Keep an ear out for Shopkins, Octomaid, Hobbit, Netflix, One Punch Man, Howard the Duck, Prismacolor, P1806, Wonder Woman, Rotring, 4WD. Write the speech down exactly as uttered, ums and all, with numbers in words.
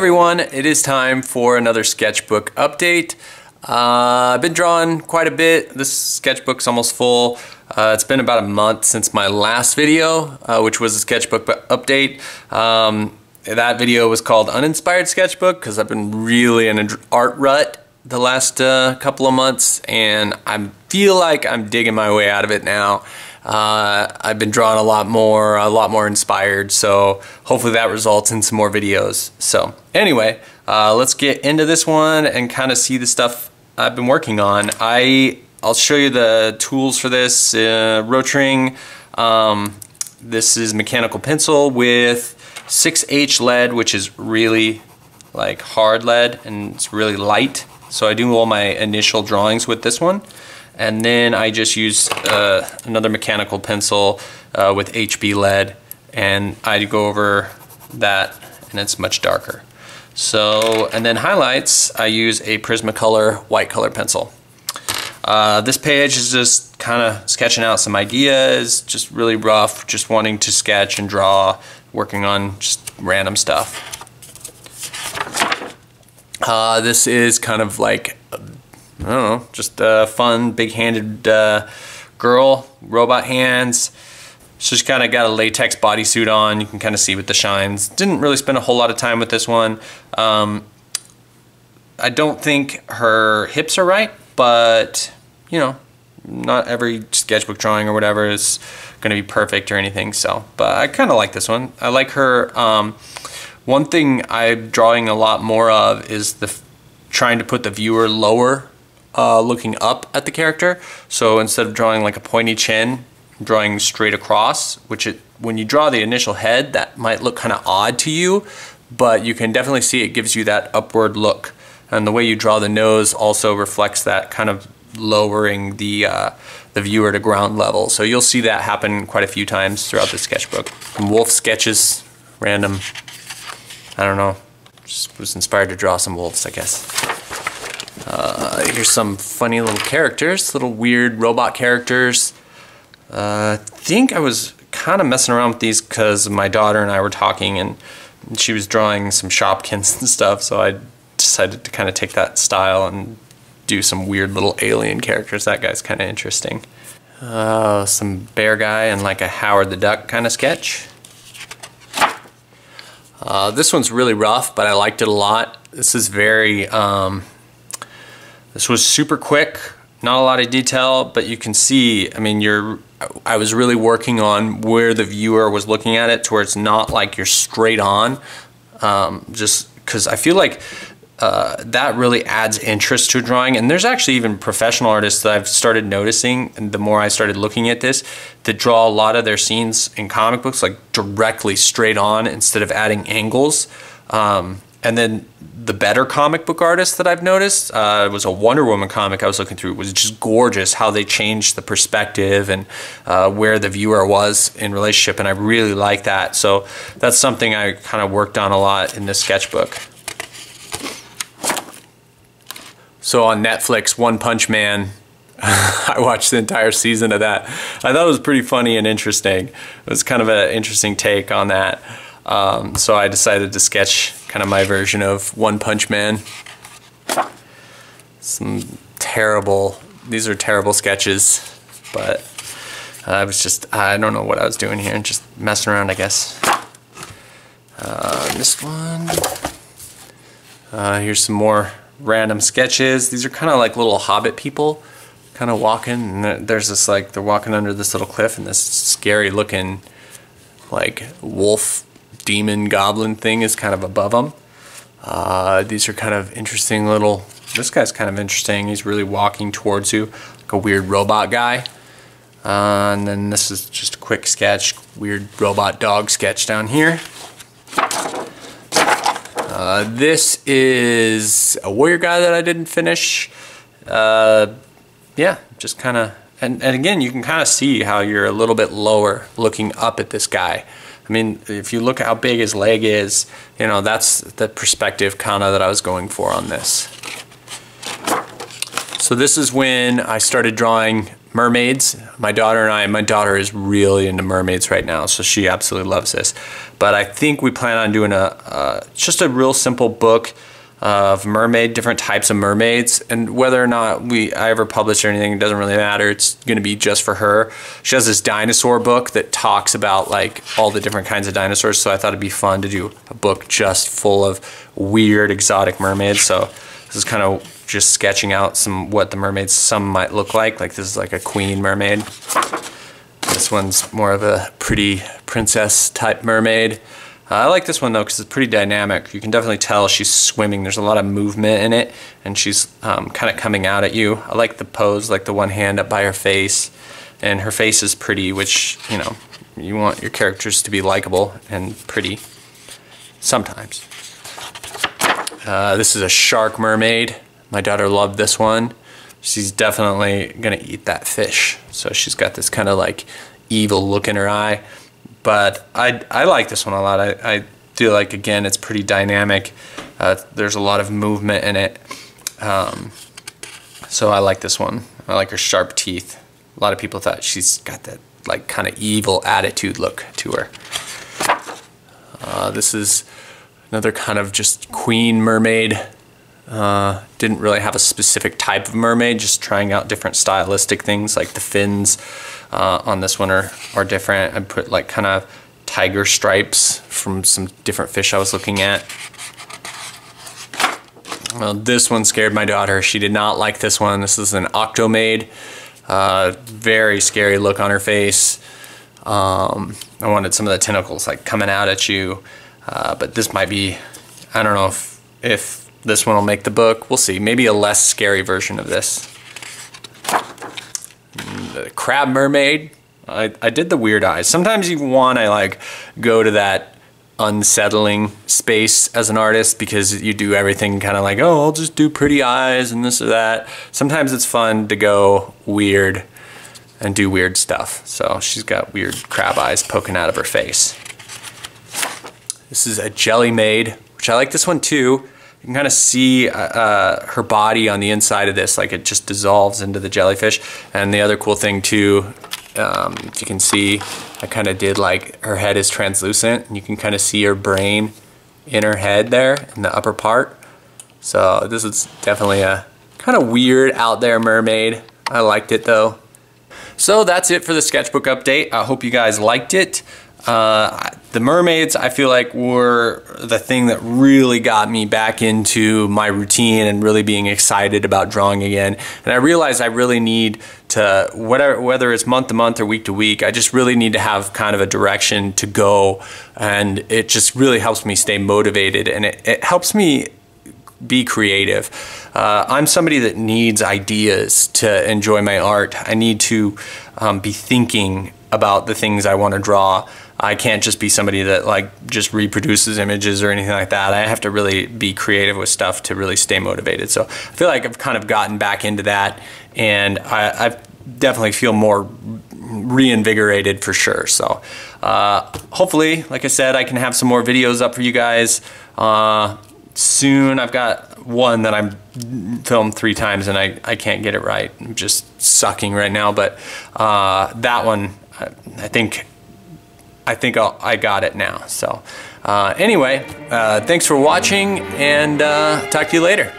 everyone, it is time for another sketchbook update. Uh, I've been drawing quite a bit. This sketchbook's almost full. Uh, it's been about a month since my last video, uh, which was a sketchbook update. Um, that video was called Uninspired Sketchbook because I've been really in an art rut the last uh, couple of months, and I feel like I'm digging my way out of it now. Uh, I've been drawing a lot more, a lot more inspired, so hopefully that results in some more videos. So anyway, uh, let's get into this one and kind of see the stuff I've been working on. I, I'll show you the tools for this. Uh, Rotring, um, this is mechanical pencil with six H lead, which is really like hard lead, and it's really light. So I do all my initial drawings with this one. And then I just use uh, another mechanical pencil uh, with H B lead, and I go over that, and it's much darker. So, and then highlights, I use a Prismacolor white color pencil. Uh, this page is just kind of sketching out some ideas, just really rough, just wanting to sketch and draw, working on just random stuff. Uh, this is kind of like, I don't know, just a fun, big-handed uh, girl, robot hands. She's kind of got a latex bodysuit on. You can kind of see with the shines. Didn't really spend a whole lot of time with this one. Um, I don't think her hips are right, but, you know, not every sketchbook drawing or whatever is going to be perfect or anything. So, but I kind of like this one. I like her. Um, one thing I'm drawing a lot more of is the trying to put the viewer lower, Uh, looking up at the character. So instead of drawing like a pointy chin, I'm drawing straight across, which it, when you draw the initial head, that might look kind of odd to you, but you can definitely see it gives you that upward look. And the way you draw the nose also reflects that, kind of lowering the, uh, the viewer to ground level. So you'll see that happen quite a few times throughout the sketchbook. Some wolf sketches, random, I don't know, just was inspired to draw some wolves, I guess. Uh, here's some funny little characters, little weird robot characters. Uh, I think I was kind of messing around with these because my daughter and I were talking, and she was drawing some Shopkins and stuff, so I decided to kind of take that style and do some weird little alien characters. That guy's kind of interesting. Uh, some bear guy and like a Howard the Duck kind of sketch. Uh, this one's really rough, but I liked it a lot. This is very... Um, This was super quick, not a lot of detail, but you can see, I mean, you're, I was really working on where the viewer was looking at it to where it's not like you're straight on, um, just because I feel like uh, that really adds interest to a drawing. And there's actually even professional artists that I've started noticing, and the more I started looking at this, that draw a lot of their scenes in comic books like directly straight on instead of adding angles. Um, And then the better comic book artists that I've noticed, uh, it was a Wonder Woman comic I was looking through. It was just gorgeous how they changed the perspective and uh, where the viewer was in relationship, and I really like that. So that's something I kind of worked on a lot in this sketchbook. So on Netflix, One Punch Man, I watched the entire season of that. I thought it was pretty funny and interesting. It was kind of an interesting take on that. Um, so I decided to sketch kind of my version of One Punch Man. Some terrible, these are terrible sketches, but I was just, I don't know what I was doing here, just messing around, I guess. Uh, this one, uh, here's some more random sketches. These are kind of like little Hobbit people, kind of walking, and there's this like, they're walking under this little cliff, and this scary looking like wolf demon goblin thing is kind of above them. Uh, these are kind of interesting little, this guy's kind of interesting. He's really walking towards you, like a weird robot guy. Uh, and then this is just a quick sketch, weird robot dog sketch down here. Uh, this is a warrior guy that I didn't finish. Uh, yeah, just kind of, and, and again, you can kind of see how you're a little bit lower looking up at this guy. I mean, if you look at how big his leg is, you know, that's the perspective kind of that I was going for on this. So this is when I started drawing mermaids. My daughter and I, my daughter is really into mermaids right now, so she absolutely loves this. But I think we plan on doing a uh, just a real simple book of mermaid, different types of mermaids, and whether or not we I ever publish or anything, it doesn't really matter. It's gonna be just for her. She has this dinosaur book that talks about like all the different kinds of dinosaurs, so I thought it'd be fun to do a book just full of weird exotic mermaids. So this is kind of just sketching out some what the mermaids some might look like. Like this is like a queen mermaid. This one's more of a pretty princess type mermaid. Uh, I like this one though because it's pretty dynamic. You can definitely tell she's swimming. There's a lot of movement in it, and she's um, kind of coming out at you. I like the pose, like the one hand up by her face, and her face is pretty, which, you know, you want your characters to be likable and pretty sometimes. Uh, this is a shark mermaid. My daughter loved this one. She's definitely gonna eat that fish. So she's got this kind of like evil look in her eye. But I, I like this one a lot. I, I feel like, again, it's pretty dynamic. Uh, there's a lot of movement in it. Um, so I like this one. I like her sharp teeth. A lot of people thought she's got that like kind of evil attitude look to her. Uh, this is another kind of just queen mermaid. Uh, didn't really have a specific type of mermaid, just trying out different stylistic things, like the fins uh, on this one are, are different. I put like kind of tiger stripes from some different fish I was looking at. Well, this one scared my daughter. She did not like this one. This is an Octomaid. Uh, very scary look on her face. Um, I wanted some of the tentacles like coming out at you. Uh, but this might be, I don't know if, if this one will make the book. We'll see. Maybe a less scary version of this. The crab mermaid. I, I did the weird eyes. Sometimes you want to like go to that unsettling space as an artist because you do everything kind of like, oh, I'll just do pretty eyes and this or that. Sometimes it's fun to go weird and do weird stuff. So she's got weird crab eyes poking out of her face. This is a jelly maid, which I like this one too. You can kind of see uh, her body on the inside of this, like it just dissolves into the jellyfish. And the other cool thing too, um, if you can see, I kind of did like, her head is translucent, and you can kind of see her brain in her head there, in the upper part. So this is definitely a kind of weird out there mermaid. I liked it though. So that's it for the sketchbook update. I hope you guys liked it. Uh, the mermaids, I feel like, were the thing that really got me back into my routine and really being excited about drawing again. And I realized I really need to, whatever, whether it's month to month or week to week, I just really need to have kind of a direction to go. And it just really helps me stay motivated, and it, it helps me be creative. Uh, I'm somebody that needs ideas to enjoy my art. I need to um, be thinking about the things I want to draw. I can't just be somebody that like just reproduces images or anything like that. I have to really be creative with stuff to really stay motivated. So I feel like I've kind of gotten back into that, and I, I definitely feel more reinvigorated for sure. So uh, hopefully, like I said, I can have some more videos up for you guys uh, soon. I've got one that I'm filmed three times and I, I can't get it right. I'm just sucking right now, but uh, that one, I think I think I'll, I got it now. So uh, anyway, uh, thanks for watching, and uh, talk to you later.